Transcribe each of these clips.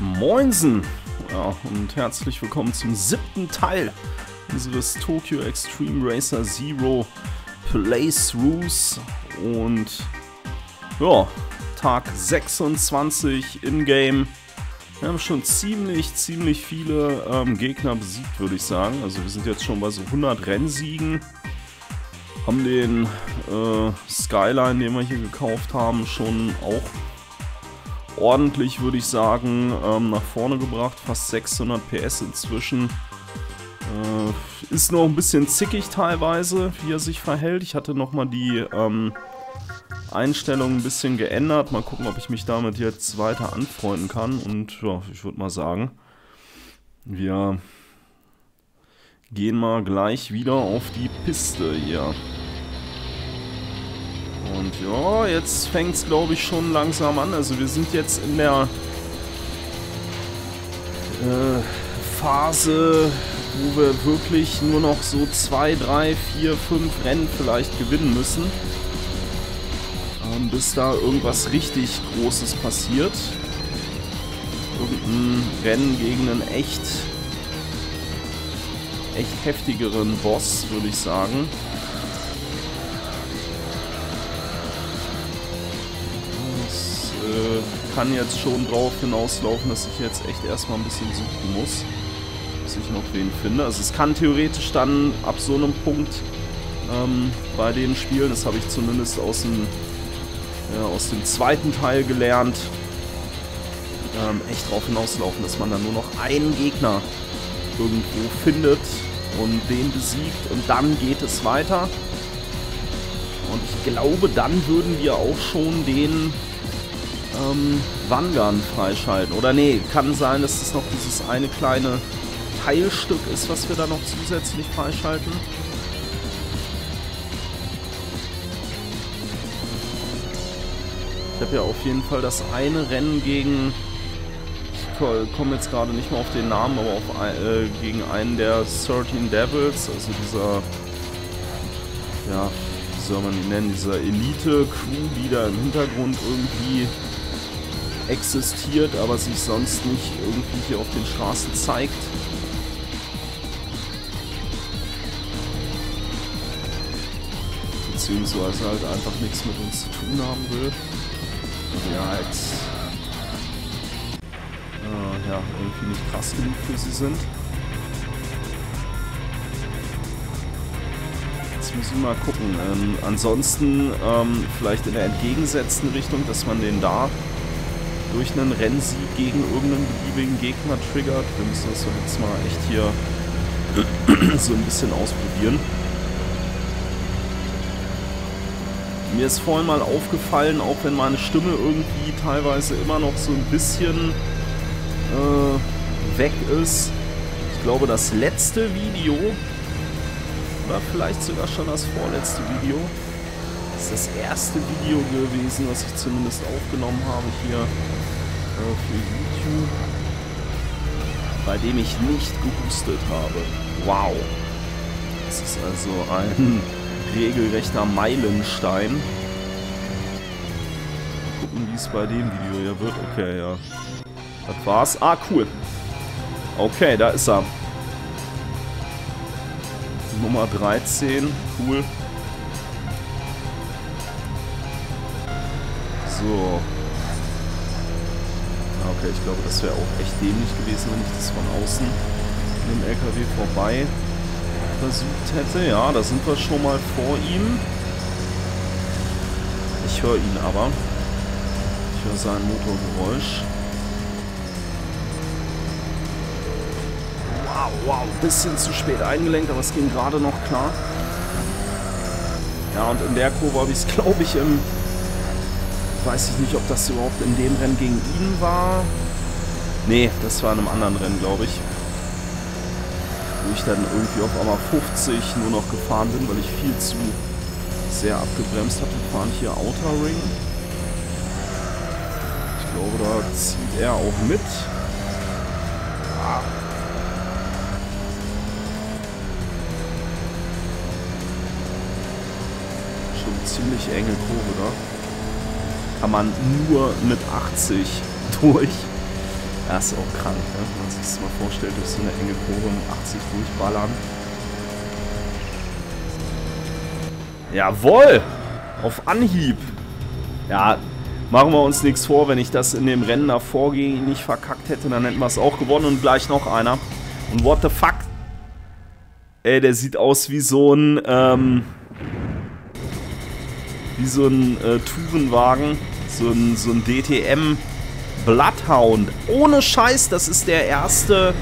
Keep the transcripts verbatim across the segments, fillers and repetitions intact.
Moinsen! Ja, und herzlich willkommen zum siebten Teil unseres Tokyo Xtreme Racer Zero Playthroughs und ja, Tag sechsundzwanzig in-game. Wir haben schon ziemlich, ziemlich viele ähm, Gegner besiegt, würde ich sagen. Also wir sind jetzt schon bei so hundert Rennsiegen. Haben den äh, Skyline, den wir hier gekauft haben, schon auch ordentlich, würde ich sagen, ähm, nach vorne gebracht. Fast sechshundert P S inzwischen. Äh, ist noch ein bisschen zickig teilweise, wie er sich verhält. Ich hatte nochmal die ähm, Einstellung ein bisschen geändert. Mal gucken, ob ich mich damit jetzt weiter anfreunden kann. Und ja, ich würde mal sagen, wir gehen mal gleich wieder auf die Piste hier. Und ja, jetzt fängt es, glaube ich, schon langsam an. Also wir sind jetzt in der äh, Phase, wo wir wirklich nur noch so zwei, drei, vier, fünf Rennen vielleicht gewinnen müssen, ähm, bis da irgendwas richtig Großes passiert. Irgendein Rennen gegen einen echt, echt heftigeren Boss, würde ich sagen. Kann jetzt schon drauf hinauslaufen, dass ich jetzt echt erstmal ein bisschen suchen muss, bis ich noch wen finde. Also es kann theoretisch dann ab so einem Punkt ähm, bei den Spielen, das habe ich zumindest aus dem, ja, aus dem zweiten Teil gelernt, ähm, echt drauf hinauslaufen, dass man dann nur noch einen Gegner irgendwo findet und den besiegt und dann geht es weiter. Und ich glaube, dann würden wir auch schon den Ähm, Wangern freischalten. Oder nee, kann sein, dass es noch dieses eine kleine Teilstück ist, was wir da noch zusätzlich freischalten. Ich habe ja auf jeden Fall das eine Rennen gegen, ich komme jetzt gerade nicht mehr auf den Namen, aber auf, äh, gegen einen der dreizehn Devils, also dieser, ja, wie soll man ihn nennen, dieser Elite-Crew, die da im Hintergrund irgendwie existiert, aber sich sonst nicht irgendwie hier auf den Straßen zeigt. Beziehungsweise halt einfach nichts mit uns zu tun haben will. Ja, jetzt äh, ja, irgendwie nicht krass genug für sie sind. Jetzt müssen wir mal gucken. Ähm, ansonsten ähm, vielleicht in der entgegengesetzten Richtung, dass man den da durch einen Rennsieg gegen irgendeinen beliebigen Gegner triggert. Wir müssen das jetzt mal echt hier so ein bisschen ausprobieren. Mir ist vorhin mal aufgefallen, auch wenn meine Stimme irgendwie teilweise immer noch so ein bisschen äh, weg ist. Ich glaube, das letzte Video, oder vielleicht sogar schon das vorletzte Video, das ist das erste Video gewesen, was ich zumindest aufgenommen habe hier äh, für YouTube, bei dem ich nicht gehustet habe. Wow! Das ist also ein regelrechter Meilenstein. Mal gucken, wie es bei dem Video hier wird. Okay, ja. Das war's. Ah, cool. Okay, da ist er. Nummer dreizehn. Cool. So. Okay, ich glaube, das wäre auch echt dämlich gewesen, wenn ich das von außen mit dem L K W vorbei versucht hätte. Ja, da sind wir schon mal vor ihm. Ich höre ihn aber. Ich höre sein Motorgeräusch. Wow, wow, ein bisschen zu spät eingelenkt, aber es ging gerade noch klar. Ja, und in der Kurve habe ich es, glaube ich, im... Weiß ich nicht, ob das überhaupt in dem Rennen gegen ihn war. Nee, das war in einem anderen Rennen, glaube ich. Wo ich dann irgendwie auf einmal fünfzig nur noch gefahren bin, weil ich viel zu sehr abgebremst habe. Wir fahren hier Outer Ring. Ich glaube, da zieht er auch mit. Ah. Schon eine ziemlich enge Kurve da. Kann man nur mit achtzig durch. Das ist auch krank, ne? Wenn man sich das mal vorstellt, durch so eine enge Kurve mit achtzig durchballern. Jawohl! Auf Anhieb! Ja, machen wir uns nichts vor, wenn ich das in dem Rennen davor gegen ihn nicht verkackt hätte, dann hätten wir es auch gewonnen und gleich noch einer. Und what the fuck? Ey, der sieht aus wie so ein, ähm, wie so ein äh, Tourenwagen, so ein, so ein D T M Bloodhound. Ohne Scheiß, das ist der erste,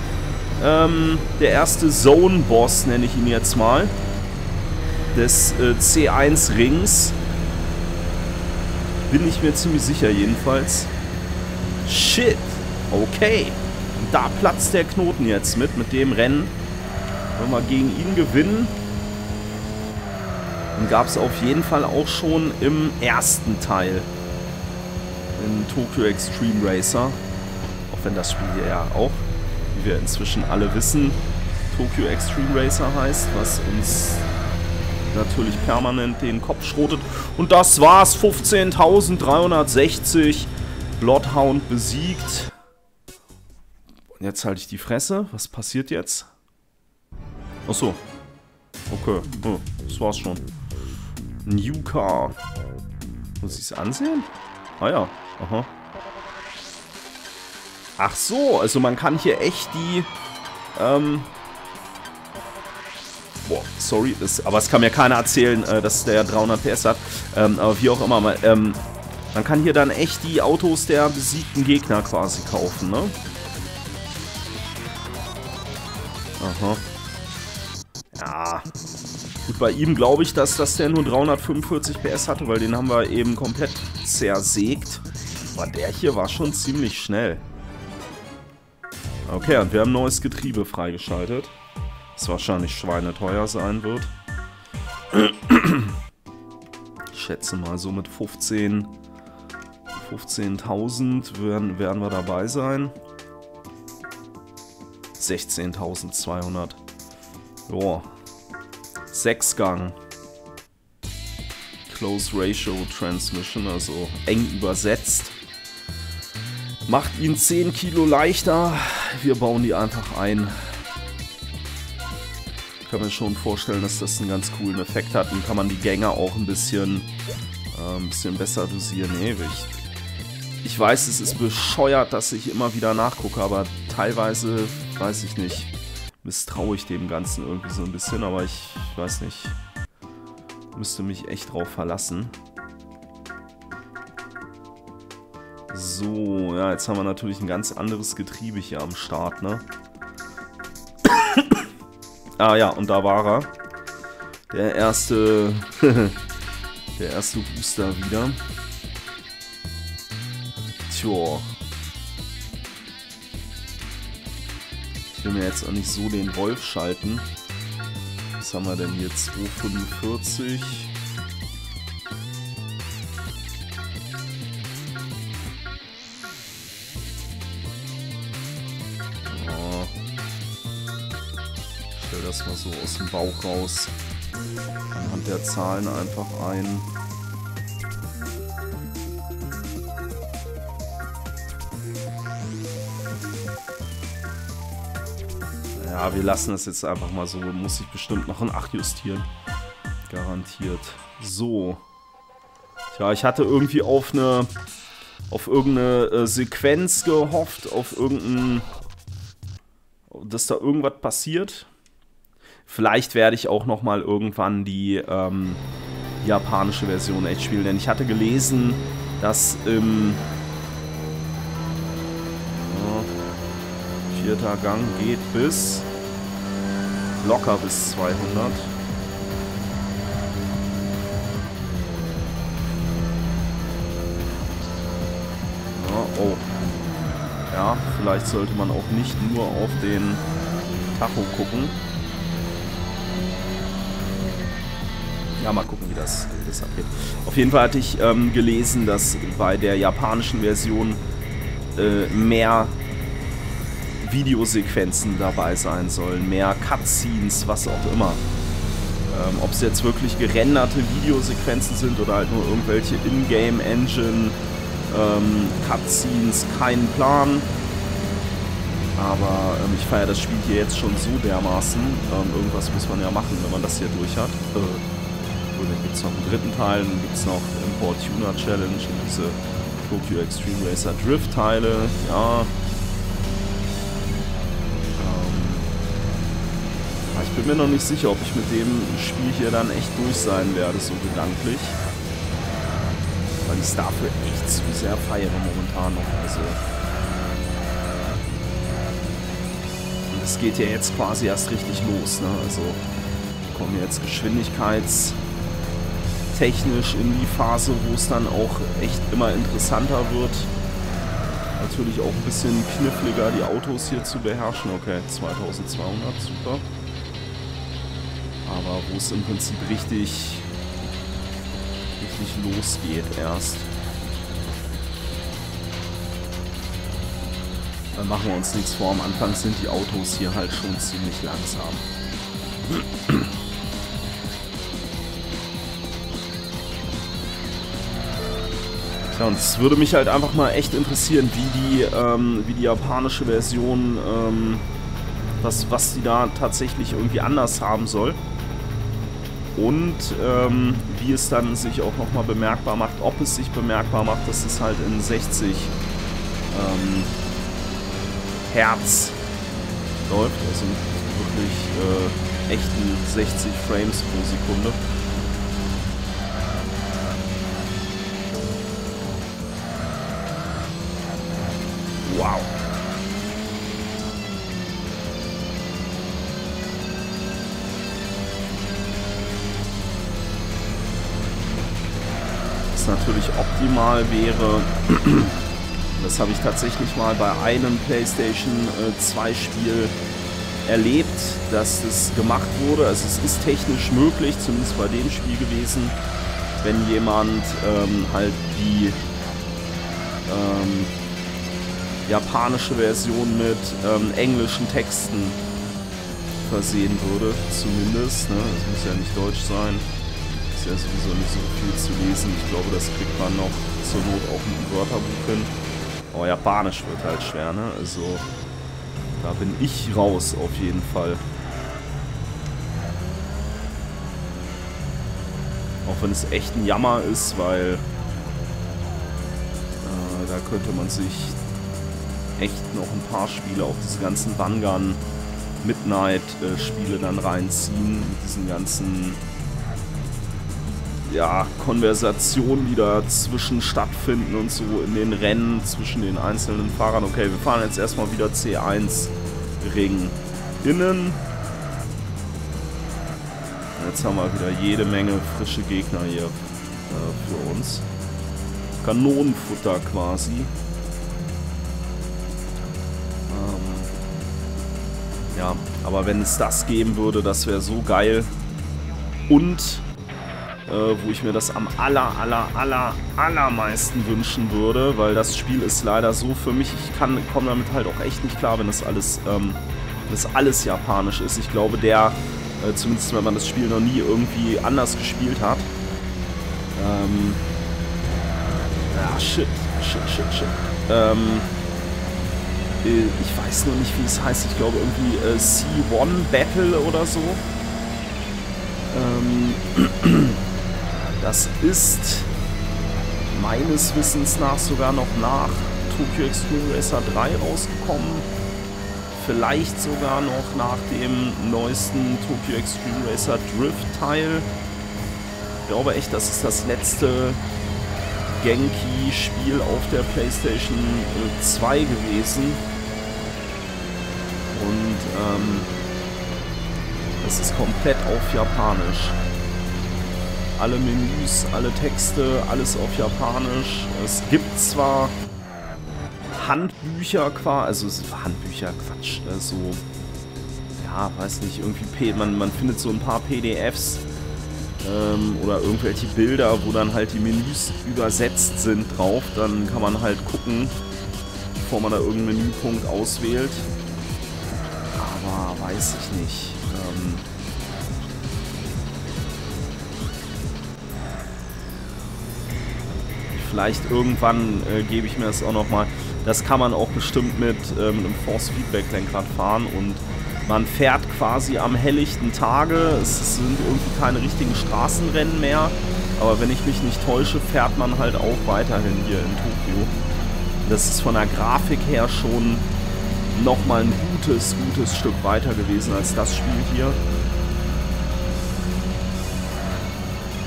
ähm, der erste Zone-Boss, nenne ich ihn jetzt mal, des äh, C eins Rings. Bin ich mir ziemlich sicher jedenfalls. Shit. Okay. Und da platzt der Knoten jetzt mit, mit dem Rennen. Wenn wir gegen ihn gewinnen. Den gab es auf jeden Fall auch schon im ersten Teil. In Tokyo Xtreme Racer. Auch wenn das Spiel hier ja auch, wie wir inzwischen alle wissen, Tokyo Xtreme Racer heißt, was uns natürlich permanent den Kopf schrotet. Und das war's. fünfzehntausenddreihundertsechzig. Bloodhound besiegt. Und jetzt halte ich die Fresse. Was passiert jetzt? Achso. Okay. Oh, das war's schon. New Car. Muss ich es ansehen? Ah ja. Aha. Ach so. Also man kann hier echt die... Ähm... Boah, sorry, das, aber es kann mir keiner erzählen, äh, dass der dreihundert PS hat, ähm, aber wie auch immer, man, ähm, man kann hier dann echt die Autos der besiegten Gegner quasi kaufen, ne? Aha. Ja, gut, bei ihm glaube ich, dass, dass der nur dreihundertfünfundvierzig PS hatte, weil den haben wir eben komplett zersägt, aber der hier war schon ziemlich schnell. Okay, und wir haben ein neues Getriebe freigeschaltet. Das wahrscheinlich schweineteuer sein wird. Ich schätze mal, so mit fünfzehntausend werden, werden wir dabei sein. sechzehntausendzweihundert. Joa. Sechsgang. Close Ratio Transmission, also eng übersetzt. Macht ihn zehn Kilo leichter. Wir bauen die einfach ein. Ich kann mir schon vorstellen, dass das einen ganz coolen Effekt hat. Und kann man die Gänge auch ein bisschen, äh, ein bisschen besser dosieren. Ewig. Ich weiß, es ist bescheuert, dass ich immer wieder nachgucke, aber teilweise, weiß ich nicht, misstraue ich dem Ganzen irgendwie so ein bisschen. Aber ich weiß nicht, müsste mich echt drauf verlassen. So, ja, jetzt haben wir natürlich ein ganz anderes Getriebe hier am Start, ne? Ah ja, und da war er. Der erste... der erste Booster wieder. Tja. Ich will mir jetzt auch nicht so den Wolf schalten. Was haben wir denn hier? zweihundertfünfundvierzig. Das mal so aus dem Bauch raus anhand der Zahlen einfach ein. Ja, wir lassen das jetzt einfach mal so. Muss ich bestimmt noch ein acht justieren. Garantiert. So. Tja, ich hatte irgendwie auf eine auf irgendeine äh, Sequenz gehofft, auf irgendein, dass da irgendwas passiert. Vielleicht werde ich auch nochmal irgendwann die ähm, japanische Version echt spielen, denn ich hatte gelesen, dass im ja, vierter Gang geht bis locker bis zweihundert. Ja, oh. Ja, vielleicht sollte man auch nicht nur auf den Tacho gucken. Ja, mal gucken, wie das, wie das abgeht. Auf jeden Fall hatte ich ähm, gelesen, dass bei der japanischen Version äh, mehr Videosequenzen dabei sein sollen, mehr Cutscenes, was auch immer. Ähm, ob es jetzt wirklich gerenderte Videosequenzen sind oder halt nur irgendwelche In-Game-Engine ähm, Cutscenes, kein Plan. Aber ähm, ich feiere das Spiel hier jetzt schon so dermaßen. Ähm, irgendwas muss man ja machen, wenn man das hier durch hat. Äh, und dann gibt es noch einen dritten Teil, dann gibt es noch Import Tuner Challenge und diese Tokyo Xtreme Racer Drift Teile. Ja. Ähm, ich bin mir noch nicht sicher, ob ich mit dem Spiel hier dann echt durch sein werde, so gedanklich. Weil ich es dafür echt zu sehr feiere momentan noch. Also. Es geht ja jetzt quasi erst richtig los, ne? Also wir kommen jetzt geschwindigkeitstechnisch in die Phase, wo es dann auch echt immer interessanter wird. Natürlich auch ein bisschen kniffliger, die Autos hier zu beherrschen. Okay, zweitausendzweihundert, super. Aber wo es im Prinzip richtig, richtig losgeht erst. Dann machen wir uns nichts vor, am Anfang sind die Autos hier halt schon ziemlich langsam. Ja, und es würde mich halt einfach mal echt interessieren, wie die, ähm, wie die japanische Version, ähm, was, was die da tatsächlich irgendwie anders haben soll. Und ähm, wie es dann sich auch nochmal bemerkbar macht, ob es sich bemerkbar macht, dass es halt in sechzig... Ähm, Herz läuft, also wirklich äh, echten sechzig Frames pro Sekunde. Wow. Was natürlich optimal wäre. Das habe ich tatsächlich mal bei einem PlayStation zwei Spiel erlebt, dass das gemacht wurde. Also es ist technisch möglich, zumindest bei dem Spiel gewesen, wenn jemand ähm, halt die ähm, japanische Version mit ähm, englischen Texten versehen würde, zumindest. Ne? Das muss ja nicht deutsch sein. Ist ja sowieso nicht so viel zu lesen. Ich glaube, das kriegt man noch zur Not auch mit dem Wörterbuch hin. Oh, Japanisch wird halt schwer, ne? Also, da bin ich raus, auf jeden Fall. Auch wenn es echt ein Jammer ist, weil äh, da könnte man sich echt noch ein paar Spiele, auch diese ganzen Bangan Midnight-Spiele äh, dann reinziehen, mit diesen ganzen, ja, Konversationen, die dazwischen stattfinden und so in den Rennen zwischen den einzelnen Fahrern. Okay, wir fahren jetzt erstmal wieder C eins Ring innen. Jetzt haben wir wieder jede Menge frische Gegner hier äh, für uns. Kanonenfutter quasi. Ähm, ja, aber wenn es das geben würde, das wäre so geil. Und wo ich mir das am aller, aller, aller, allermeisten wünschen würde, weil das Spiel ist leider so für mich, ich kann komme damit halt auch echt nicht klar, wenn das alles, ähm, das alles japanisch ist. Ich glaube, der, äh, zumindest wenn man das Spiel noch nie irgendwie anders gespielt hat, ähm, ja, shit, shit, shit, shit, ähm, ich weiß nur nicht, wie es heißt, ich glaube irgendwie äh, C eins Battle oder so, ähm, das ist meines Wissens nach sogar noch nach Tokyo Xtreme Racer drei rausgekommen. Vielleicht sogar noch nach dem neuesten Tokyo Xtreme Racer Drift Teil. Ich glaube echt, das ist das letzte Genki-Spiel auf der PlayStation zwei gewesen. Und ähm, das ist komplett auf Japanisch. Alle Menüs, alle Texte, alles auf Japanisch. Es gibt zwar Handbücher, also Handbücher, Quatsch, so, ja, weiß nicht, irgendwie, man, man findet so ein paar P D Fs ähm, oder irgendwelche Bilder, wo dann halt die Menüs übersetzt sind drauf. Dann kann man halt gucken, bevor man da irgendeinen Menüpunkt auswählt. Aber weiß ich nicht. Ähm, Vielleicht irgendwann äh, gebe ich mir das auch nochmal. Das kann man auch bestimmt mit ähm, einem Force-Feedback-Lenkrad fahren und man fährt quasi am helllichten Tage. Es sind irgendwie keine richtigen Straßenrennen mehr, aber wenn ich mich nicht täusche, fährt man halt auch weiterhin hier in Tokio. Das ist von der Grafik her schon nochmal ein gutes, gutes Stück weiter gewesen als das Spiel hier.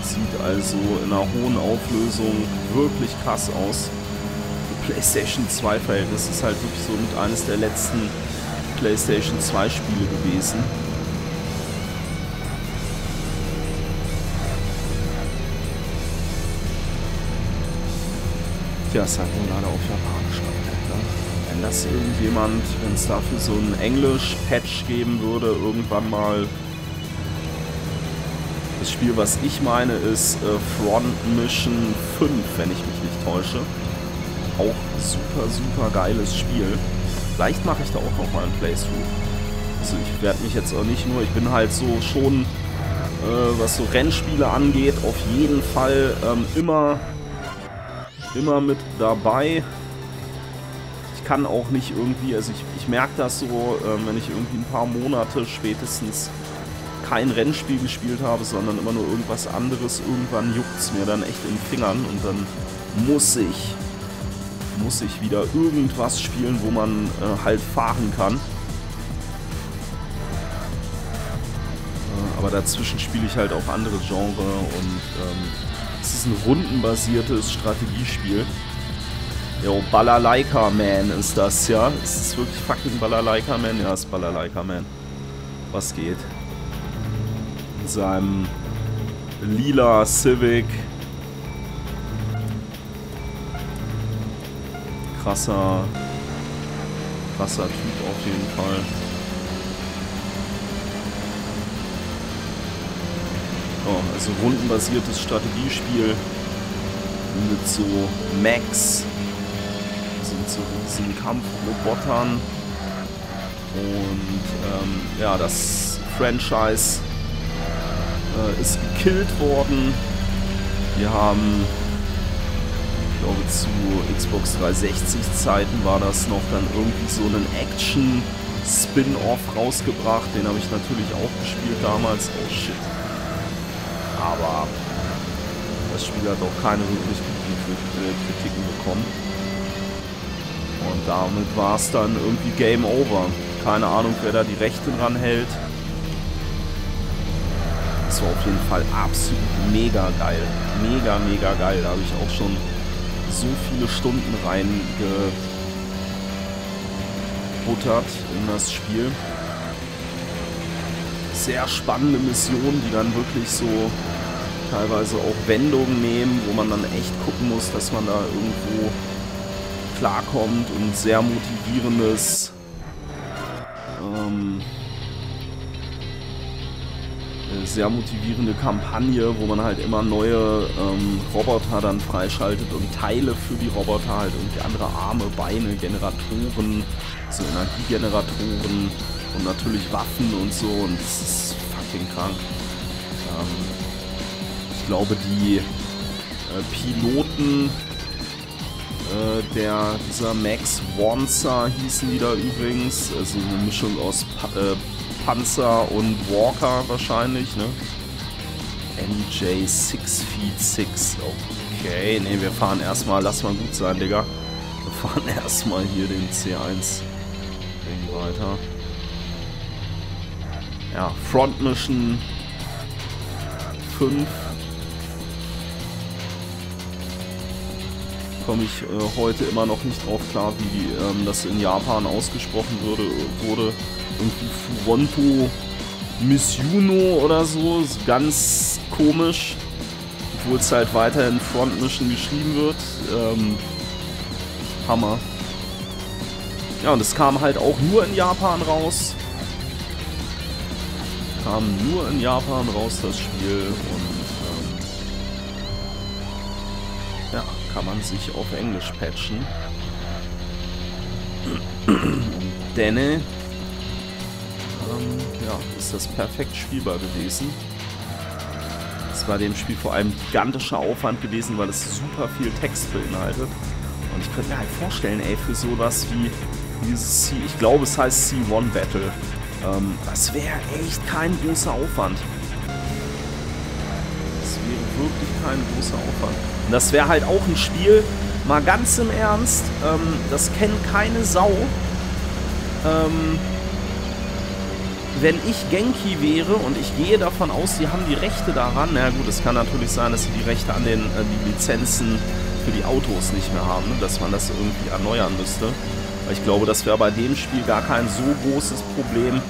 Sieht also in einer hohen Auflösung wirklich krass aus. Die PlayStation zwei-Verhältnis ist halt wirklich so mit eines der letzten PlayStation zwei-Spiele gewesen. Ja, ist halt nur leider auf Japanisch. Wenn das irgendjemand, wenn es dafür so einen Englisch-Patch geben würde, irgendwann mal. Das Spiel, was ich meine, ist äh, Front Mission fünf, wenn ich mich nicht täusche. Auch super, super geiles Spiel. Vielleicht mache ich da auch noch mal einen Playthrough. Also ich werde mich jetzt auch nicht nur, ich bin halt so schon, äh, was so Rennspiele angeht, auf jeden Fall ähm, immer, immer mit dabei. Ich kann auch nicht irgendwie, also ich, ich merke das so, äh, wenn ich irgendwie ein paar Monate spätestens kein Rennspiel gespielt habe, sondern immer nur irgendwas anderes, irgendwann juckt es mir dann echt in den Fingern und dann muss ich, muss ich wieder irgendwas spielen, wo man äh, halt fahren kann. Äh, aber dazwischen spiele ich halt auch andere Genre und ähm, es ist ein rundenbasiertes Strategiespiel. Jo, Balalaika Man ist das, ja? Ist es wirklich fucking Balalaika Man? Ja, ist Balalaika Man. Was geht? Seinem lila Civic. Krasser, krasser Typ auf jeden Fall. Oh, also rundenbasiertes Strategiespiel mit so Mechs, also mit so riesen Kampfrobotern und ähm, ja, das Franchise ist gekillt worden. Wir haben, ich glaube, zu Xbox dreihundertsechzig-Zeiten war das noch, dann irgendwie so einen Action-Spin-Off rausgebracht. Den habe ich natürlich auch gespielt damals. Oh shit. Aber das Spiel hat auch keine wirklich guten Kritiken bekommen. Und damit war es dann irgendwie Game Over. Keine Ahnung, wer da die Rechte dran hält. Das war auf jeden Fall absolut mega geil. Mega, mega geil. Da habe ich auch schon so viele Stunden reingebuttert in das Spiel. Sehr spannende Missionen, die dann wirklich so teilweise auch Wendungen nehmen, wo man dann echt gucken muss, dass man da irgendwo klarkommt, und sehr motivierendes ähm, sehr motivierende Kampagne, wo man halt immer neue ähm, Roboter dann freischaltet und Teile für die Roboter, halt irgendwie andere Arme, Beine, Generatoren, so Energiegeneratoren und natürlich Waffen und so, und das ist fucking krank. Ähm, ich glaube, die äh, Piloten äh, der, dieser Max Wanzer hießen die da übrigens, also eine Mischung aus Pa äh, Panzer und Walker wahrscheinlich, ne? M J six feet six. Okay, ne, wir fahren erstmal, lass mal gut sein, Digga. Wir fahren erstmal hier den C eins Ring weiter. Ja, Front Mission fünf. Komme ich äh, heute immer noch nicht drauf klar, wie ähm, das in Japan ausgesprochen würde, wurde. Irgendwie Furonto Missuno oder so, ganz komisch, obwohl es halt weiterhin Front Mission geschrieben wird. Ähm, Hammer. Ja, und es kam halt auch nur in Japan raus. Kam nur in Japan raus, das Spiel, und ähm, ja, kann man sich auf Englisch patchen. Denne. Ja, ist das perfekt spielbar gewesen. Es war dem Spiel vor allem gigantischer Aufwand gewesen, weil es super viel Text beinhaltet. Und ich könnte mir halt vorstellen, ey, für sowas wie dieses C, ich glaube es heißt C eins Battle, ähm, das wäre echt kein großer Aufwand. Das wäre wirklich kein großer Aufwand. Und das wäre halt auch ein Spiel, mal ganz im Ernst, ähm, das kennt keine Sau. Ähm, wenn ich Genki wäre, und ich gehe davon aus, die haben die Rechte daran, na gut, es kann natürlich sein, dass sie die Rechte an den äh, die Lizenzen für die Autos nicht mehr haben, ne? Dass man das irgendwie erneuern müsste. Ich glaube, das wäre bei dem Spiel gar kein so großes Problem,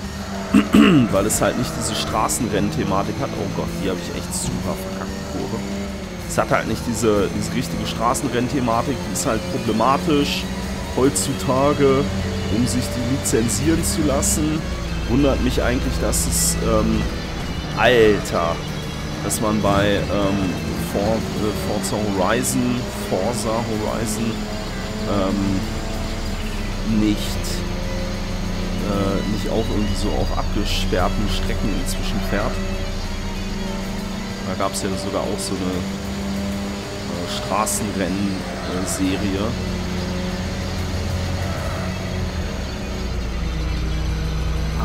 weil es halt nicht diese Straßenrennen-Thematik hat. Oh Gott, hier habe ich echt super verkackte Kurve. Es hat halt nicht diese, diese richtige Straßenrennen-Thematik, die ist halt problematisch heutzutage, um sich die lizenzieren zu lassen. Wundert mich eigentlich, dass es, ähm, Alter, dass man bei ähm, For, äh, Forza Horizon, Forza Horizon, ähm, nicht, äh, nicht auch irgendwie so auf abgesperrten Strecken inzwischen fährt. Da gab es ja sogar auch so eine äh, Straßenrennen-Serie.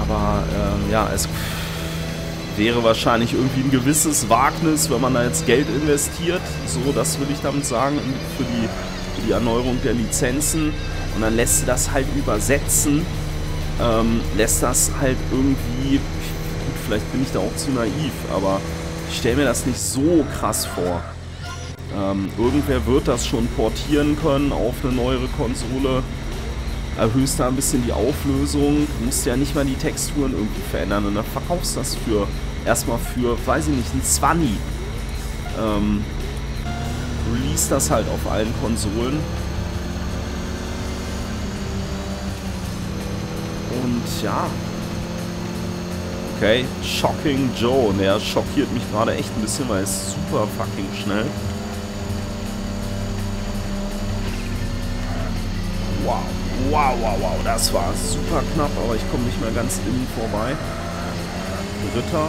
Aber ähm, ja, es wäre wahrscheinlich irgendwie ein gewisses Wagnis, wenn man da jetzt Geld investiert. So, das will ich damit sagen, für die, für die Erneuerung der Lizenzen. Und dann lässt du das halt übersetzen, ähm, lässt das halt irgendwie, gut, vielleicht bin ich da auch zu naiv, aber ich stelle mir das nicht so krass vor. Ähm, irgendwer wird das schon portieren können auf eine neuere Konsole. Erhöhst da ein bisschen die Auflösung, musst ja nicht mal die Texturen irgendwie verändern und dann verkaufst das für, erstmal für, weiß ich nicht, ein Zwanni. Ähm, release das halt auf allen Konsolen. Und ja. Okay, Shocking Joe, der schockiert mich gerade echt ein bisschen, weil er ist super fucking schnell. Wow. Wow, wow, wow, das war super knapp, aber ich komme nicht mehr ganz innen vorbei. Dritter.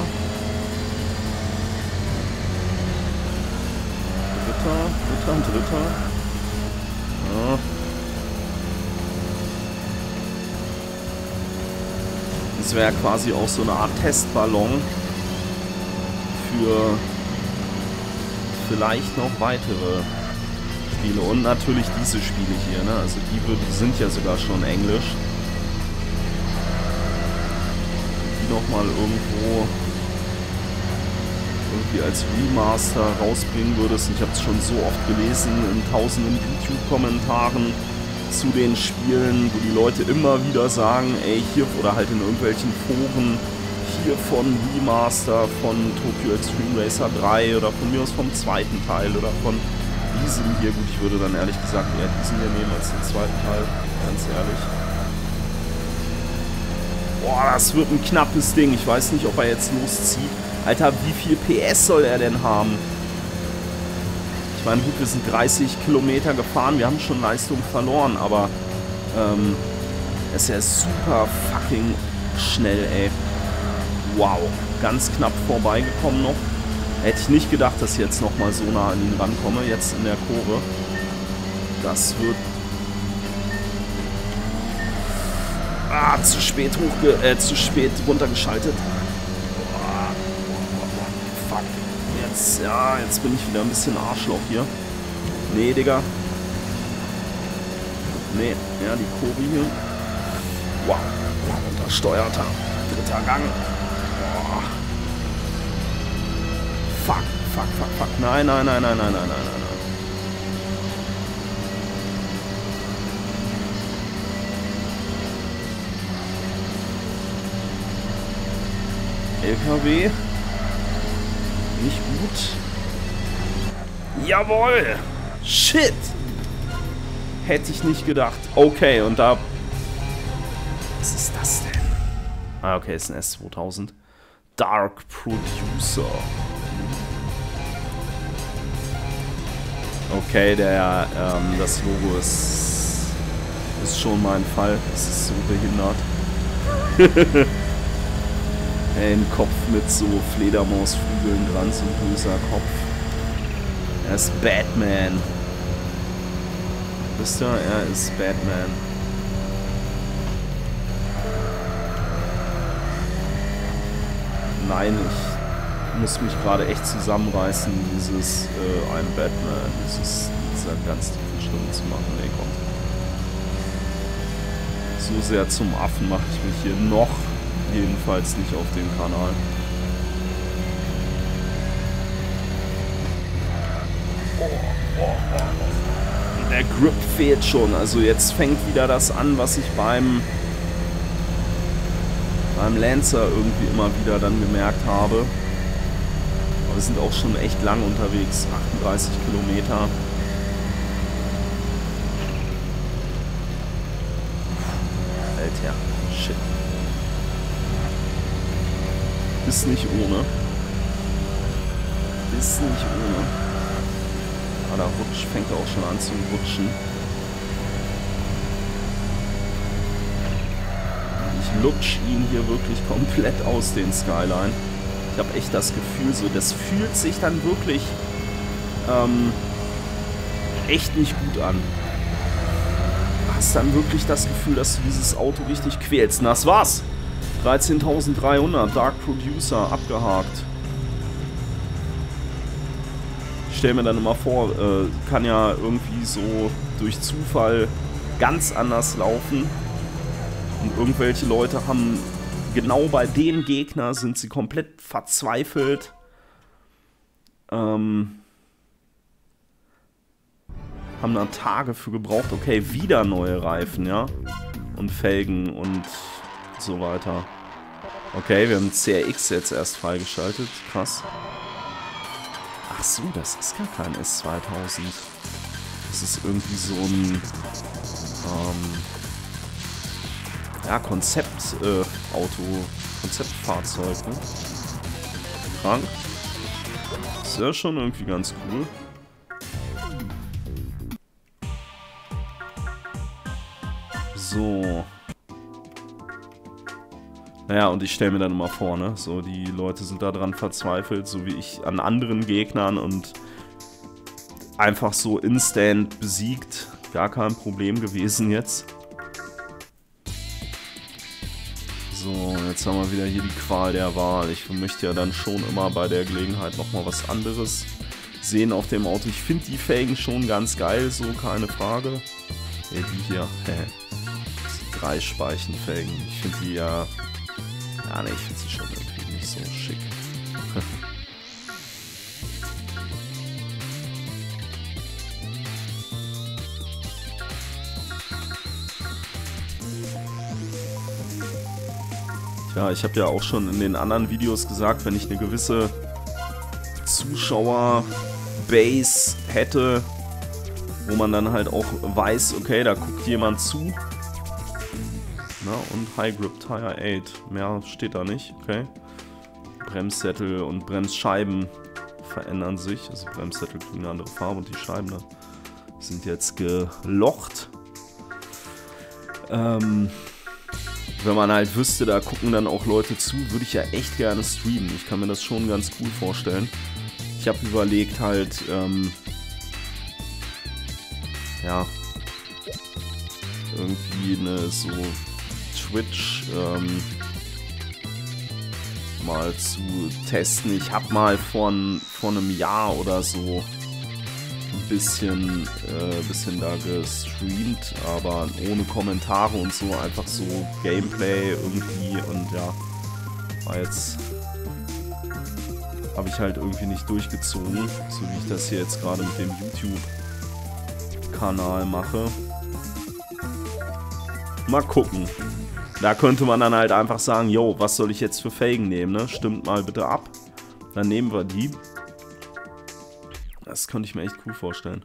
Dritter, dritter, dritter. Ja. Das wäre quasi auch so eine Art Testballon für vielleicht noch weitere Spiele und natürlich diese Spiele hier, ne? Also die, die sind ja sogar schon englisch. Die nochmal irgendwo irgendwie als Remaster rausbringen würdest. Ich habe es schon so oft gelesen in tausenden YouTube-Kommentaren zu den Spielen, wo die Leute immer wieder sagen, ey, hier oder halt in irgendwelchen Foren, hier von Remaster, von Tokyo Xtreme Racer drei oder von mir aus vom zweiten Teil oder von diesen hier, gut, ich würde dann ehrlich gesagt eher diesen hier nehmen als den zweiten Teil, ganz ehrlich. Boah, das wird ein knappes Ding, ich weiß nicht, ob er jetzt loszieht. Alter, wie viel P S soll er denn haben? Ich meine, gut, wir sind dreißig Kilometer gefahren, wir haben schon Leistung verloren, aber ähm, es ist ja super fucking schnell, ey. Wow, ganz knapp vorbeigekommen noch. Hätte ich nicht gedacht, dass ich jetzt nochmal so nah an ihn rankomme, jetzt in der Kurve. Das wird... Ah, zu spät hochge... Äh, zu spät runtergeschaltet. Oh, fuck. Jetzt, ja, jetzt bin ich wieder ein bisschen Arschloch hier. Nee, Digga. Nee, ja, die Kurve hier. Wow, untersteuert er. Dritter Gang. Fuck, fuck, fuck, fuck. Nein, nein, nein, nein, nein, nein, nein, nein. L K W. Nicht gut. Jawohl. Shit. Hätte ich nicht gedacht. Okay, und da... Was ist das denn? Ah, okay, ist ein S zweitausend. Dark Producer. Okay, der, ähm, das Logo ist, ist schon mein Fall. Es ist so behindert. Ein Kopf mit so Fledermausflügeln dran, so ein böser Kopf. Er ist Batman. Wisst ihr, er ist Batman. Nein, ich muss mich gerade echt zusammenreißen, dieses äh, ein Batman, dieses dieser ganz tiefen Stimmen zu machen. Nee, komm. So sehr zum Affen mache ich mich hier noch, jedenfalls nicht auf dem Kanal. Der Grip fehlt schon, also jetzt fängt wieder das an, was ich beim beim Lancer irgendwie immer wieder dann gemerkt habe. Aber wir sind auch schon echt lang unterwegs, achtunddreißig Kilometer. Alter, shit. Ist nicht ohne. Ist nicht ohne. Der Rutsch fängt auch schon an zu rutschen. Ich lutsch ihn hier wirklich komplett aus, den Skyline. Ich habe echt das Gefühl, so das fühlt sich dann wirklich ähm, echt nicht gut an. Du hast dann wirklich das Gefühl, dass du dieses Auto richtig quälst. Na, das war's. dreizehntausenddreihundert, Dark Producer, abgehakt. Ich stelle mir dann immer vor, äh, kann ja irgendwie so durch Zufall ganz anders laufen und irgendwelche Leute haben, genau bei dem Gegner sind sie komplett verzweifelt. Ähm, haben da Tage für gebraucht, okay, wieder neue Reifen, ja, und Felgen und so weiter. Okay, wir haben C R X jetzt erst freigeschaltet, krass. Ach so, das ist gar kein S zweitausend. Das ist irgendwie so ein ähm, ja, Konzept-Auto, äh, Konzeptfahrzeug. Ne? Krank. Ist ja schon irgendwie ganz cool. So. Naja, und ich stelle mir dann immer vor, ne? So, die Leute sind da dran verzweifelt, so wie ich an anderen Gegnern und einfach so instant besiegt. Gar kein Problem gewesen jetzt. So, jetzt haben wir wieder hier die Qual der Wahl. Ich möchte ja dann schon immer bei der Gelegenheit nochmal was anderes sehen auf dem Auto. Ich finde die Felgen schon ganz geil, so keine Frage. Ja, die hier, die drei Speichenfelgen. Ich finde die ja... Ah ne, ich finde sie schon irgendwie nicht so schick. Tja, ich habe ja auch schon in den anderen Videos gesagt, wenn ich eine gewisse Zuschauerbase hätte, wo man dann halt auch weiß, okay, da guckt jemand zu. Und High Grip Tire acht. Mehr steht da nicht, okay. Bremssättel und Bremsscheiben verändern sich. Also Bremssättel kriegen eine andere Farbe und die Scheiben da sind jetzt gelocht. Ähm, wenn man halt wüsste, da gucken dann auch Leute zu, würde ich ja echt gerne streamen. Ich kann mir das schon ganz cool vorstellen. Ich habe überlegt halt, ähm, ja, irgendwie eine so... Twitch ähm, mal zu testen. Ich habe mal vor einem Jahr oder so ein bisschen, äh, bisschen da gestreamt, aber ohne Kommentare und so, einfach so Gameplay irgendwie und ja, war jetzt habe ich halt irgendwie nicht durchgezogen, so wie ich das hier jetzt gerade mit dem YouTube-Kanal mache. Mal gucken. Da könnte man dann halt einfach sagen, yo, was soll ich jetzt für Felgen nehmen, ne? Stimmt mal bitte ab. Dann nehmen wir die. Das könnte ich mir echt cool vorstellen.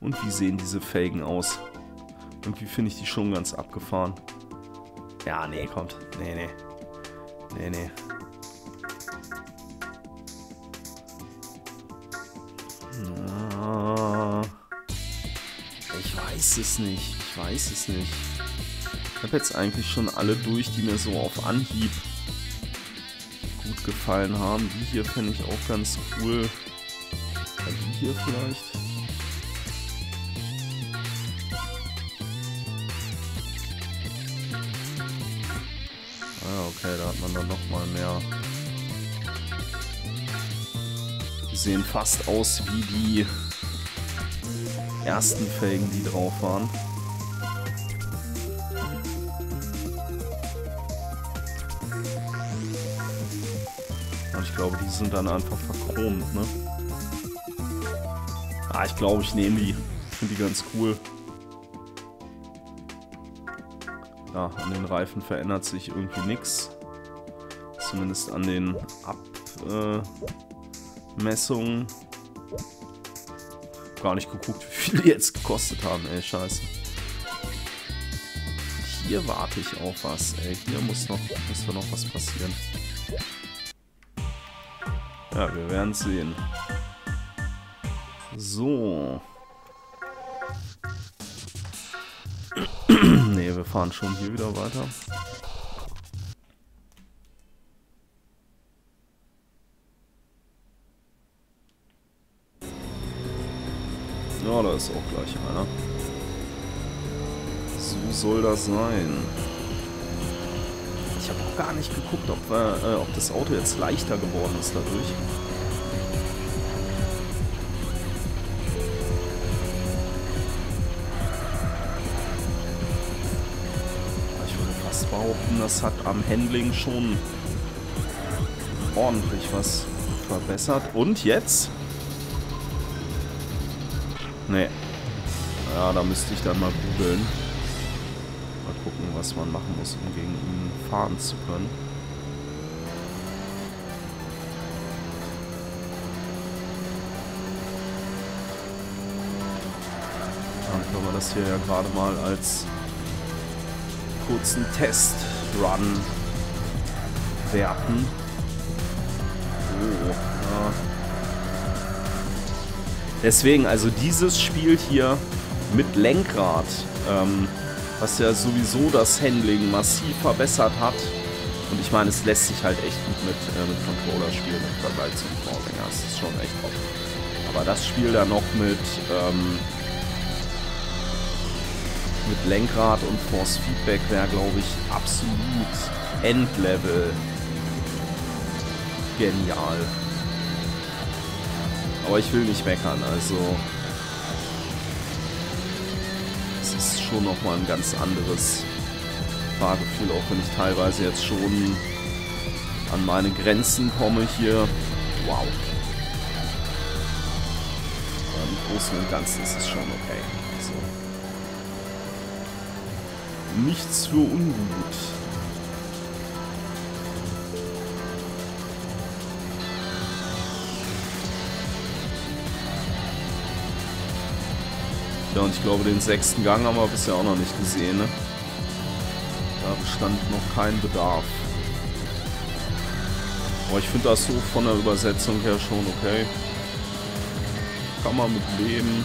Und wie sehen diese Felgen aus? Irgendwie finde ich die schon ganz abgefahren. Ja, nee, kommt. Nee, nee. Nee, nee. Na, ich weiß es nicht. Ich weiß es nicht. Ich habe jetzt eigentlich schon alle durch, die mir so auf Anhieb gut gefallen haben. Die hier fände ich auch ganz cool. Die hier vielleicht. Ja, okay, da hat man dann nochmal mehr. Die sehen fast aus wie die ersten Felgen, die drauf waren. Und ich glaube, die sind dann einfach verchromt, ne? Ah, ich glaube, ich nehme die. Ich finde die ganz cool. Ja, an den Reifen verändert sich irgendwie nichts. Zumindest an den Abmessungen. Äh, Gar nicht geguckt, wie viel die jetzt gekostet haben, ey, scheiße. Hier warte ich auf was, ey. Hier muss noch, muss da noch was passieren. Ja, wir werden sehen. So. Ne, wir fahren schon hier wieder weiter. Ja, da ist auch gleich einer. So soll das sein. Ich habe auch gar nicht geguckt, ob, äh, ob das Auto jetzt leichter geworden ist dadurch. Das hat am Handling schon ordentlich was verbessert. Und jetzt? Nee. Ja, da müsste ich dann mal googeln. Mal gucken, was man machen muss, um gegen ihn fahren zu können. Dann können wir das hier ja gerade mal als kurzen Test-Run werten. Oh, ja. Deswegen, also dieses Spiel hier mit Lenkrad, ähm, was ja sowieso das Handling massiv verbessert hat. Und ich meine, es lässt sich halt echt gut mit, äh, mit Controller spielen im Vergleich zum Vorgänger. Das ist schon echt top. Aber das Spiel dann noch mit ähm, mit Lenkrad und Force Feedback wäre, glaube ich, absolut Endlevel genial. Aber ich will nicht meckern, also es ist schon nochmal ein ganz anderes Fahrgefühl, auch wenn ich teilweise jetzt schon an meine Grenzen komme hier. Wow. Aber im Großen und Ganzen ist es schon okay. Also nichts für ungut. Ja, und ich glaube, den sechsten Gang haben wir bisher auch noch nicht gesehen, ne? Da bestand noch kein Bedarf. Aber ich finde das so von der Übersetzung her schon okay. Kann man mit leben.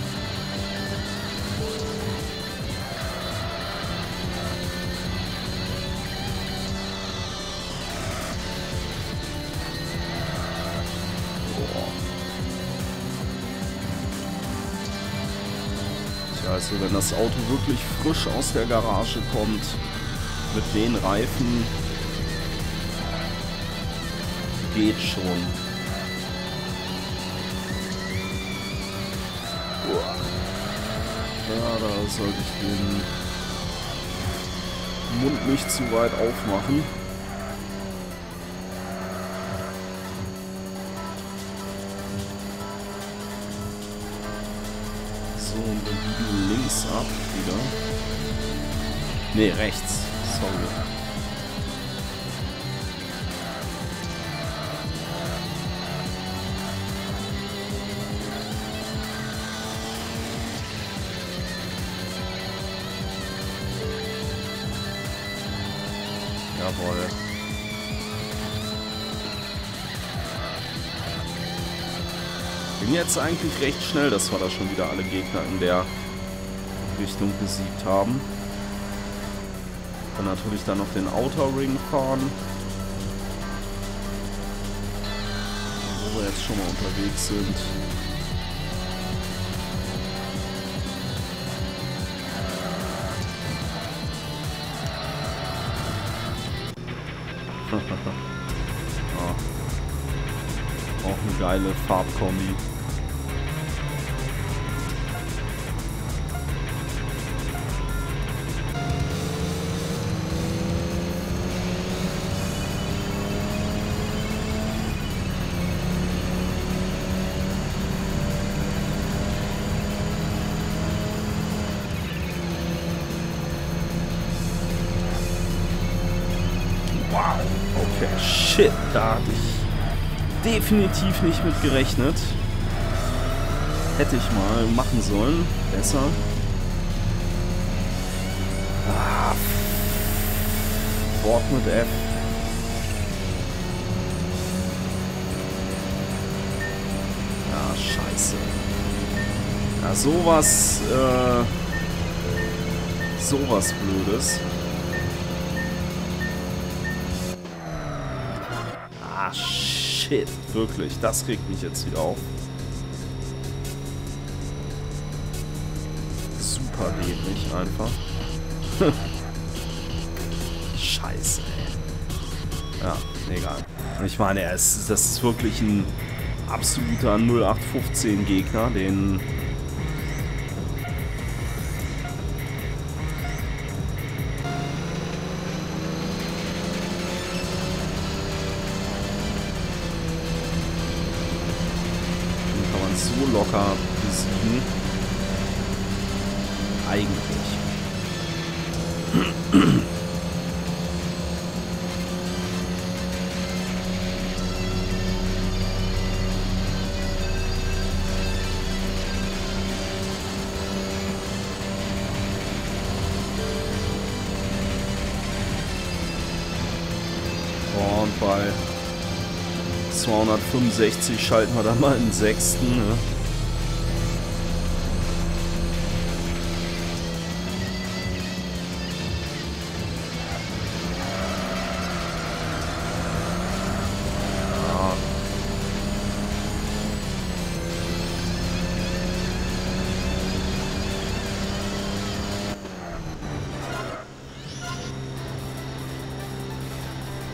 Also wenn das Auto wirklich frisch aus der Garage kommt, mit den Reifen, geht schon. Boah. Ja, da sollte ich den Mund nicht zu weit aufmachen. Ab wieder. Nee, rechts. Sorry. Jawohl. Bin jetzt eigentlich recht schnell, dass wir da schon wieder alle Gegner in der Richtung besiegt haben. Kann natürlich dann noch den Outer Ring fahren, wo wir jetzt schon mal unterwegs sind. Oh. Auch eine geile Farbkombi. Shit, da habe ich definitiv nicht mit gerechnet. Hätte ich mal machen sollen. Besser. Ah. Wort mit F. Ja, scheiße. Ja, sowas, äh, sowas Blödes. Shit, wirklich, das regt mich jetzt wieder auf. Super dämlich einfach. Scheiße, ey. Ja, egal. Ich meine, er ist, das ist wirklich ein absoluter null acht fünfzehn Gegner, den... so locker besiegen. Eigentlich. Und bei zweihundertfünfundsechzig schalten wir dann mal in den sechsten. Ne?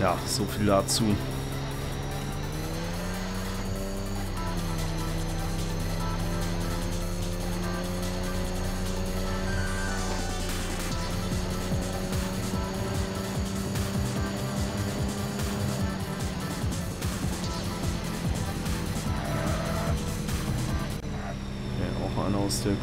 Ja, so viel dazu. Aus der Crew.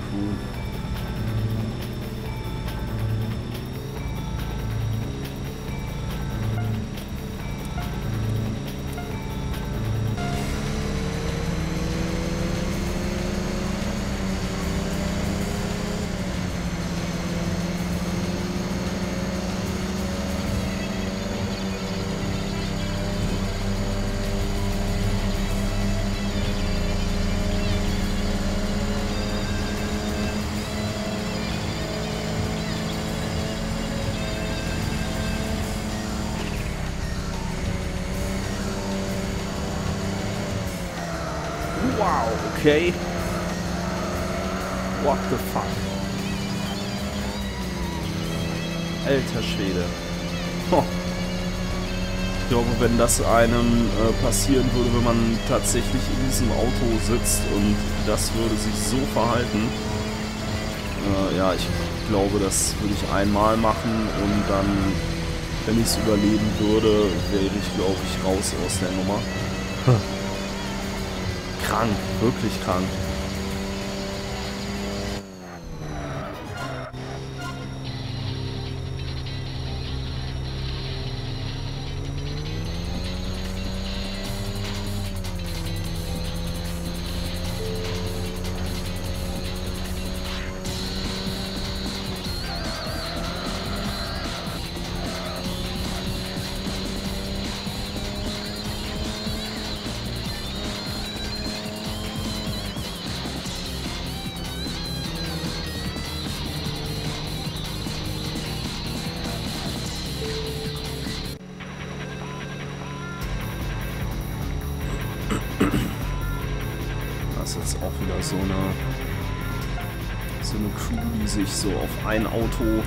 Wow, okay. What the fuck? Alter Schwede. Oh. Ich glaube, wenn das einem äh, passieren würde, wenn man tatsächlich in diesem Auto sitzt und das würde sich so verhalten. Äh, ja, ich glaube, das würde ich einmal machen und dann, wenn ich es überleben würde, wäre ich, glaube ich, raus aus der Nummer. Hm. Krank, wirklich krank. Jetzt auch wieder so eine so eine Crew, die sich so auf ein Auto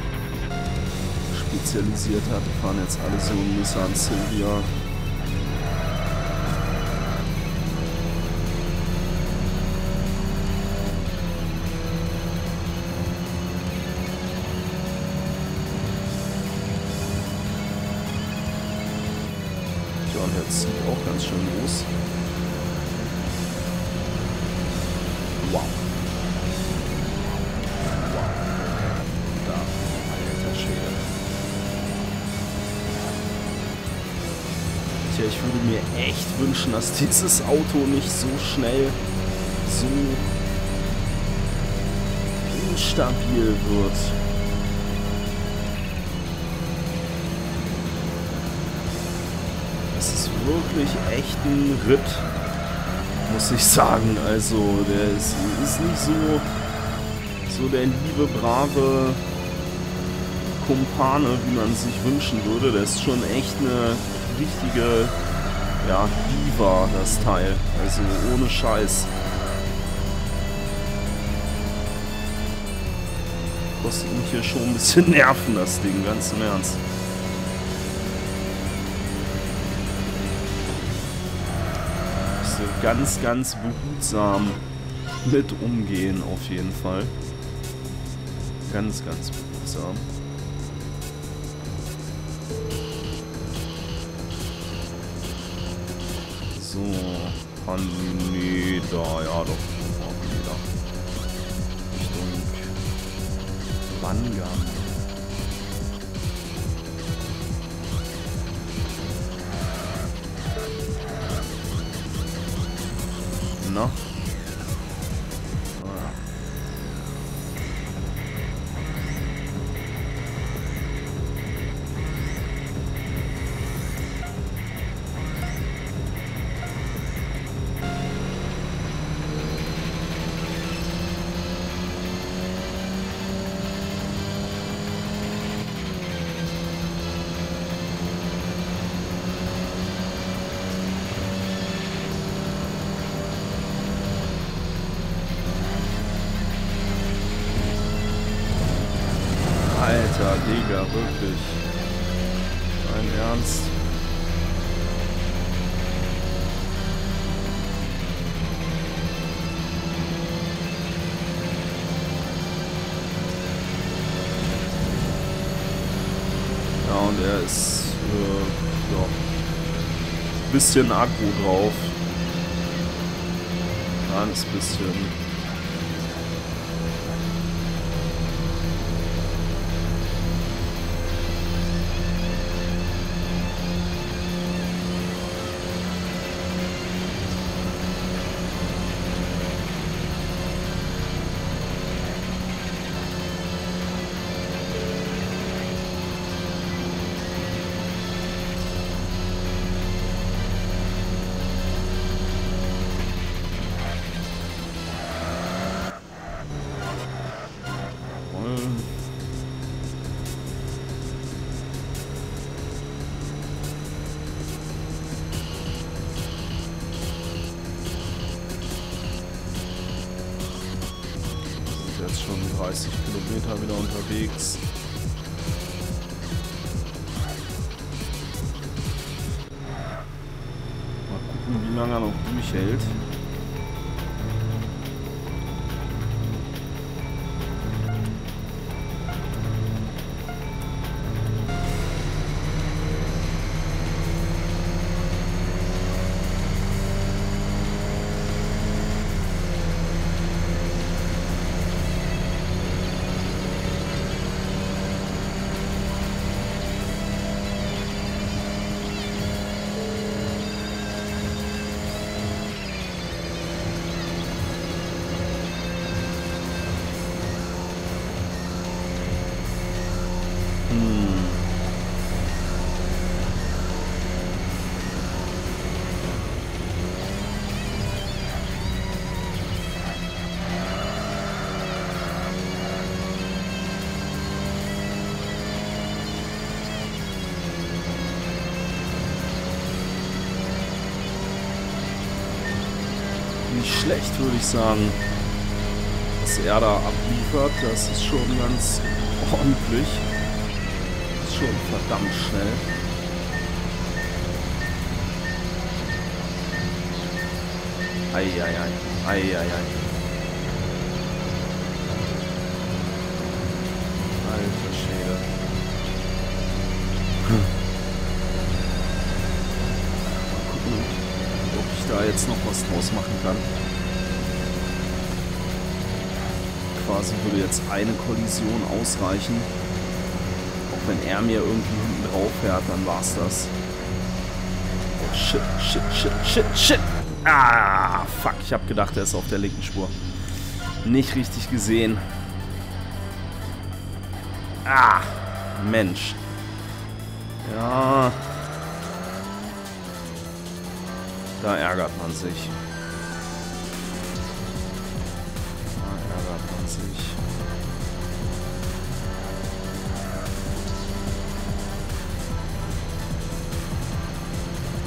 spezialisiert hat. Die fahren jetzt alle so einen Nissan Silvia. Ja, und jetzt zieht auch ganz schön los. Wow. Ich würde mir echt wünschen, dass dieses Auto nicht so schnell so instabil wird. Das ist wirklich echt ein Ritt, muss ich sagen. Also, der ist, ist nicht so, so der liebe, brave Kumpane, wie man sich wünschen würde. Der ist schon echt eine richtige, ja, Diva, das Teil. Also ohne Scheiß. Kostet mich hier schon ein bisschen Nerven, das Ding, ganz im Ernst. So ganz, ganz behutsam mit umgehen, auf jeden Fall. Ganz, ganz behutsam. So, Panida, ja doch, Panida. Richtung Banga. Na? Digga, wirklich. Dein Ernst. Ja, und er ist äh, ja, ein bisschen Akku drauf. Ganz bisschen. dreißig Kilometer wieder unterwegs. Mal gucken, wie lange er noch durchhält. Nicht schlecht, würde ich sagen, was er da abliefert. Das ist schon ganz ordentlich. Das ist schon verdammt schnell. Eieiei, eieiei. Alter Schäde. Hm. Mal gucken, ob ich da jetzt noch was draus machen kann. Quasi würde jetzt eine Kollision ausreichen. Auch wenn er mir irgendwie hinten drauf fährt, dann war's das. Oh, shit, shit, shit, shit, shit. Ah, fuck. Ich hab gedacht, er ist auf der linken Spur. Nicht richtig gesehen. Ah, Mensch. Ja. Da ärgert man sich. Da ärgert man sich.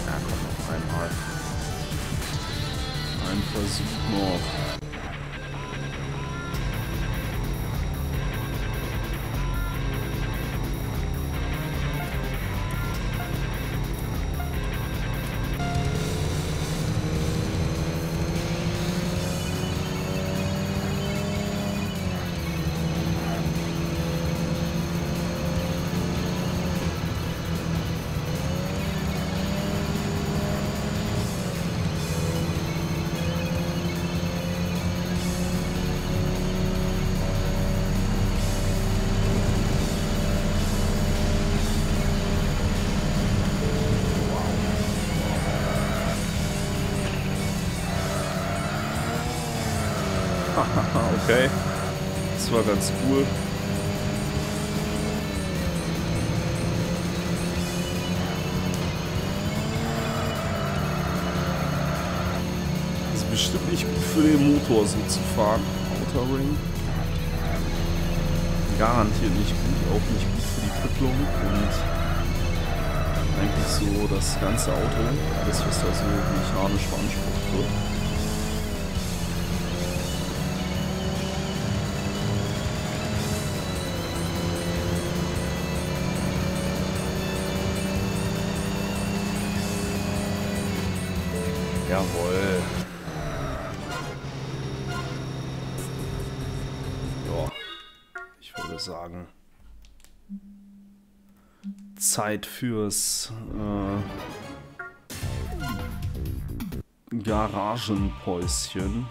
Ja, komm, noch einmal. Ein Versuch noch. Okay, das war ganz cool. Das ist bestimmt nicht gut für den Motor so zu fahren. Outer Ring. Garantiert nicht gut, auch nicht gut für die Kupplung und eigentlich so das ganze Auto, alles was da so mechanisch beansprucht wird. Jawohl. Ja, ich würde sagen, Zeit fürs äh, Garagenpäuschen.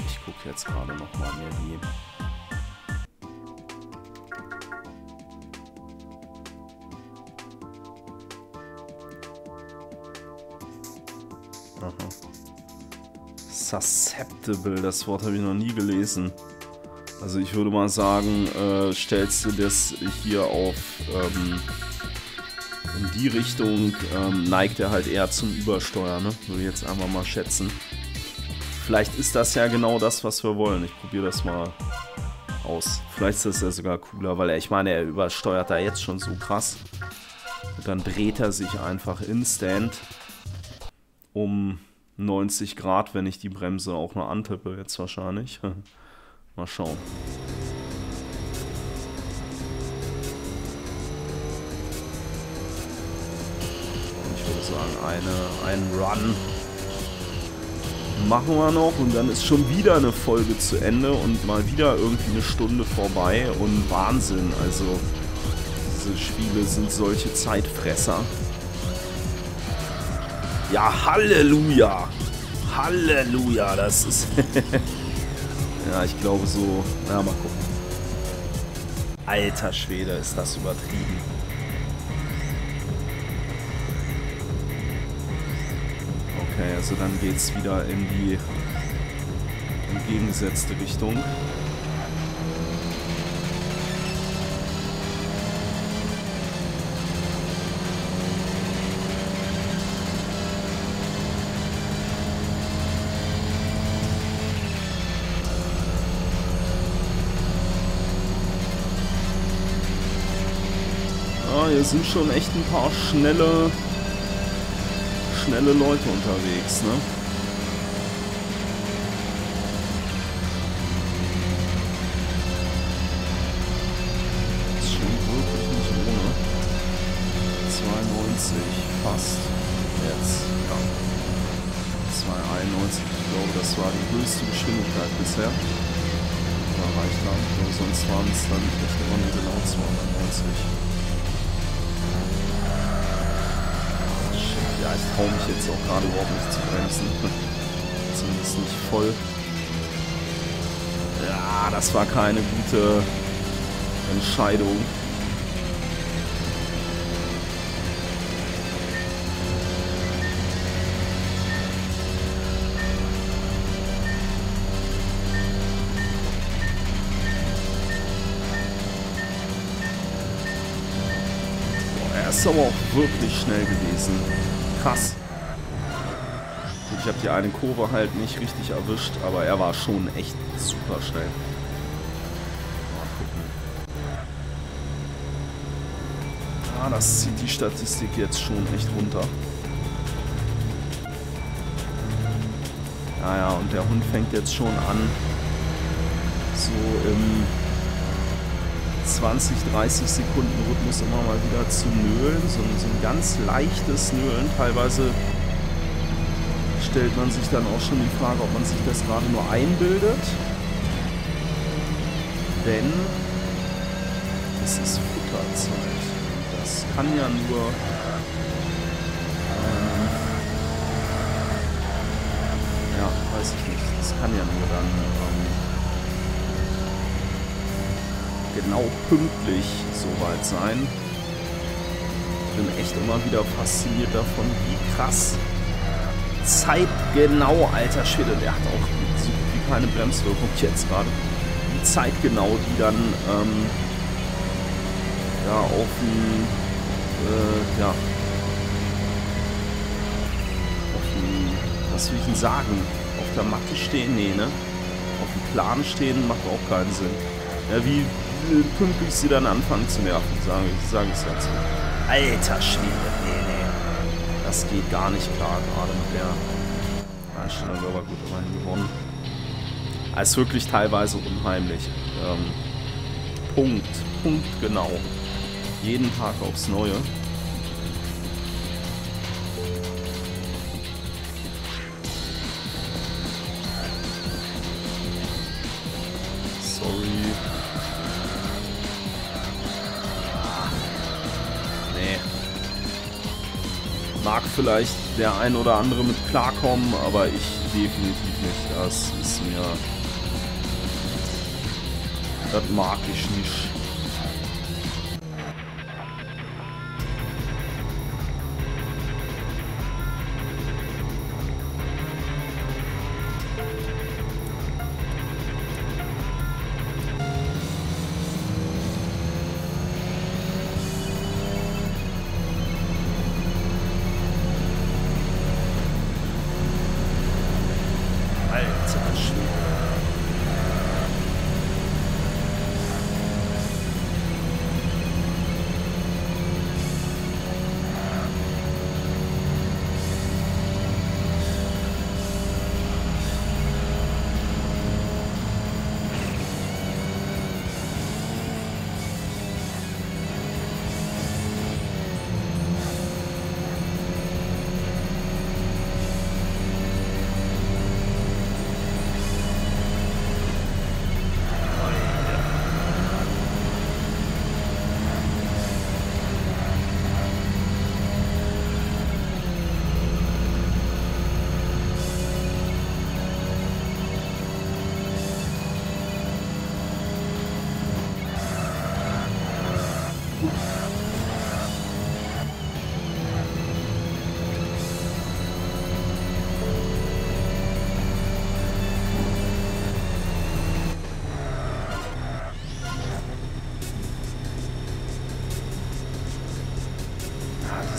Ich gucke jetzt gerade nochmal mehr die. Susceptible, das Wort habe ich noch nie gelesen. Also ich würde mal sagen, äh, stellst du das hier auf ähm, in die Richtung, ähm, neigt er halt eher zum Übersteuern, ne? Würde ich jetzt einfach mal schätzen. Vielleicht ist das ja genau das, was wir wollen. Ich probiere das mal aus. Vielleicht ist das ja sogar cooler, weil er, ich meine, er übersteuert da jetzt schon so krass. Und dann dreht er sich einfach instant um neunzig Grad, wenn ich die Bremse auch noch antippe, jetzt wahrscheinlich. Mal schauen. Ich würde sagen, eine, einen Run machen wir noch und dann ist schon wieder eine Folge zu Ende und mal wieder irgendwie eine Stunde vorbei und Wahnsinn. Also, diese Spiele sind solche Zeitfresser. Ja, Halleluja! Halleluja, das ist... ja, ich glaube so... Na, mal gucken. Alter Schwede, ist das übertrieben. Okay, also dann geht's wieder in die entgegengesetzte Richtung. Hier sind schon echt ein paar schnelle, schnelle Leute unterwegs, ne? passt. Jetzt, ja. zwei einundneunzig, ich glaube, das war die höchste Geschwindigkeit bisher. Aber reicht lang, nur sonst waren es dann echt immer nur genau zweihundertneunzig. Shit, ja, ich traue mich jetzt auch gerade überhaupt nicht zu bremsen. Zumindest nicht voll. Ja, das war keine gute Entscheidung. Ist aber auch wirklich schnell gewesen. Krass. Gut, ich habe die eine Kurve halt nicht richtig erwischt, aber er war schon echt super schnell. Mal gucken. Ah, das zieht die Statistik jetzt schon echt runter. Naja, und der Hund fängt jetzt schon an, so im zwanzig, dreißig Sekunden Rhythmus immer mal wieder zu nölen, so ein, so ein ganz leichtes Nölen. Teilweise stellt man sich dann auch schon die Frage, ob man sich das gerade nur einbildet, denn es ist Futterzeit. Das kann ja nur ähm, ja, weiß ich nicht, das kann ja nur dann ähm, genau pünktlich soweit sein. Ich bin echt immer wieder fasziniert davon, wie krass zeitgenau, alter Schwede, der hat auch so wie keine Bremswirkung jetzt gerade, wie zeitgenau die dann ähm, ja, auf dem äh, ja, auf dem, was will ich denn sagen, auf der Matte stehen, nee, ne, auf dem Plan stehen, macht auch keinen Sinn. Ja, wie pünktlich sie dann anfangen zu nerven, sage ich, sage ich es jetzt. Alter Schwede, nee, nee. Das geht gar nicht klar, gerade mit der Einstellung, aber gut, immerhin gewonnen. Es ist wirklich teilweise unheimlich. Ähm, Punkt, Punkt genau. Jeden Tag aufs Neue. Vielleicht der ein oder andere mit klarkommen, aber ich definitiv nicht. Das ist mir... Das mag ich nicht.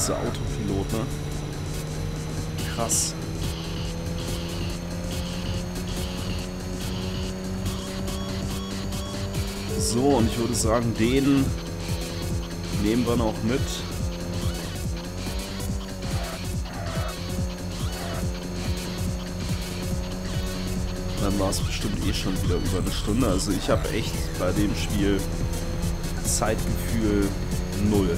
Autopilot, ne? Krass. So, und ich würde sagen, den nehmen wir noch mit. Dann war es bestimmt eh schon wieder über eine Stunde. Also ich habe echt bei dem Spiel Zeitgefühl null.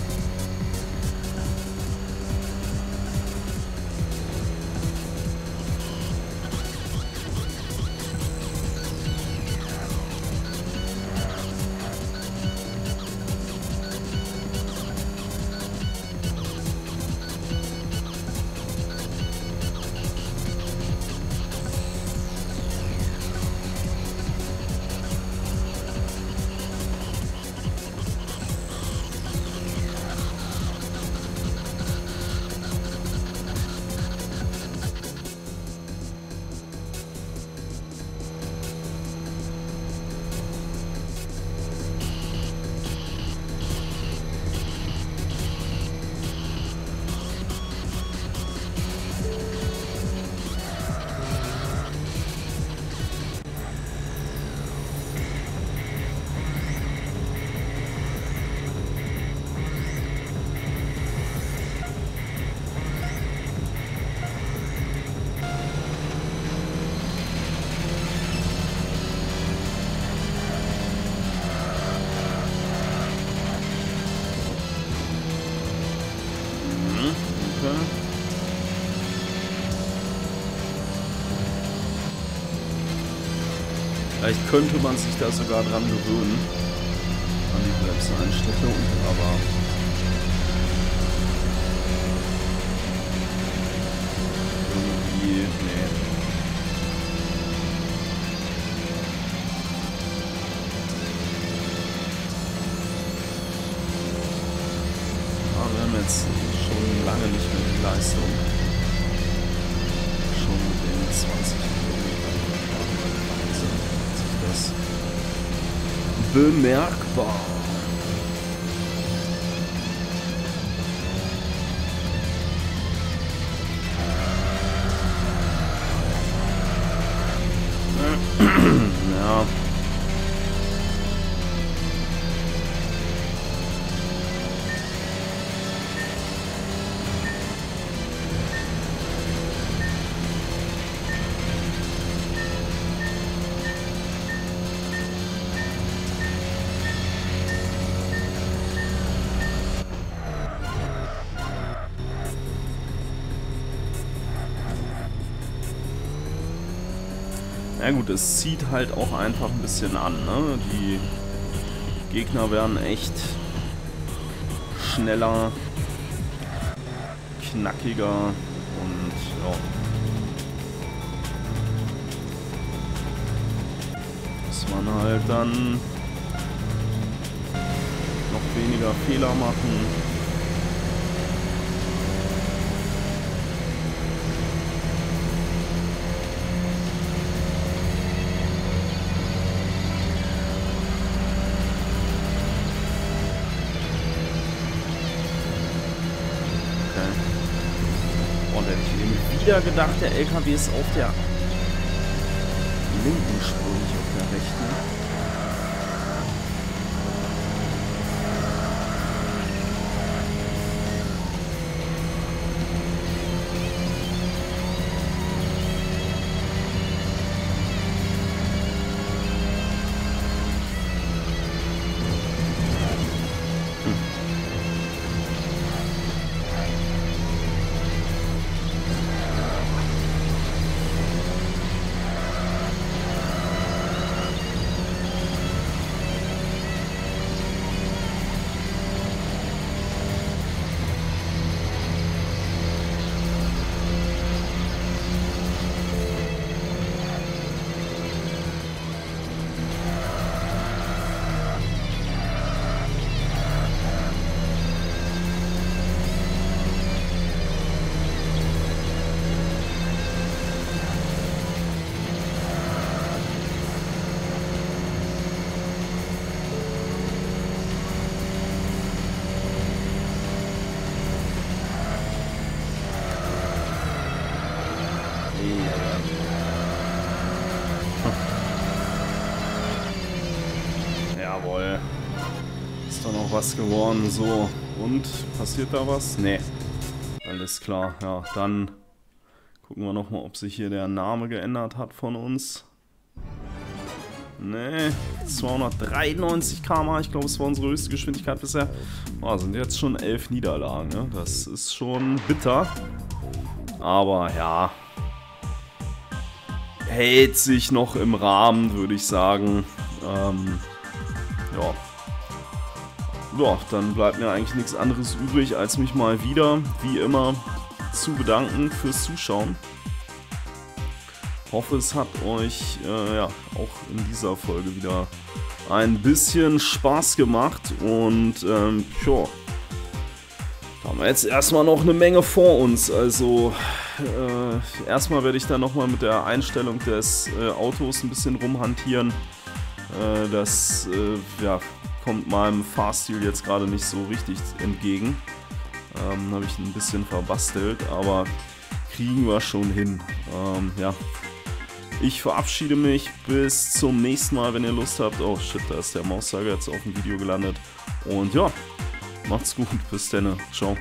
Gruppe. Vielleicht könnte man sich da sogar dran gewöhnen. An die Bremseinstellung, aber... irgendwie... nee. Aber wir haben jetzt schon lange nicht mehr die Leistung. Schon mit den zwanzig Kilometern. Bemerkbar. Ja. Ja gut, es zieht halt auch einfach ein bisschen an, ne? Die Gegner werden echt schneller, knackiger und ja. Muss man halt dann noch weniger Fehler machen. Gedacht, der L K W ist auf der linken Spur, nicht auf der rechten. Hm. Was geworden, so. Und passiert da was? Nee. Alles klar, ja, dann gucken wir nochmal, ob sich hier der Name geändert hat von uns. Nee, zweihundertdreiundneunzig Kilometer pro Stunde, ich glaube, es war unsere höchste Geschwindigkeit bisher. Oh, sind jetzt schon elf Niederlagen, ne? Das ist schon bitter. Aber ja, hält sich noch im Rahmen, würde ich sagen. Ähm, ja. Ja, dann bleibt mir eigentlich nichts anderes übrig, als mich mal wieder, wie immer, zu bedanken fürs Zuschauen. Hoffe, es hat euch äh, ja, auch in dieser Folge wieder ein bisschen Spaß gemacht. Und ähm, ja, da haben wir jetzt erstmal noch eine Menge vor uns. Also äh, erstmal werde ich dann nochmal mit der Einstellung des äh, Autos ein bisschen rumhantieren. Äh, das, äh, ja... kommt meinem Fahrstil jetzt gerade nicht so richtig entgegen. Ähm, habe ich ein bisschen verbastelt, aber kriegen wir schon hin. Ähm, ja. Ich verabschiede mich bis zum nächsten Mal, wenn ihr Lust habt. Oh shit, da ist der Mauszeiger jetzt auf dem Video gelandet. Und ja, macht's gut, bis dann, ciao.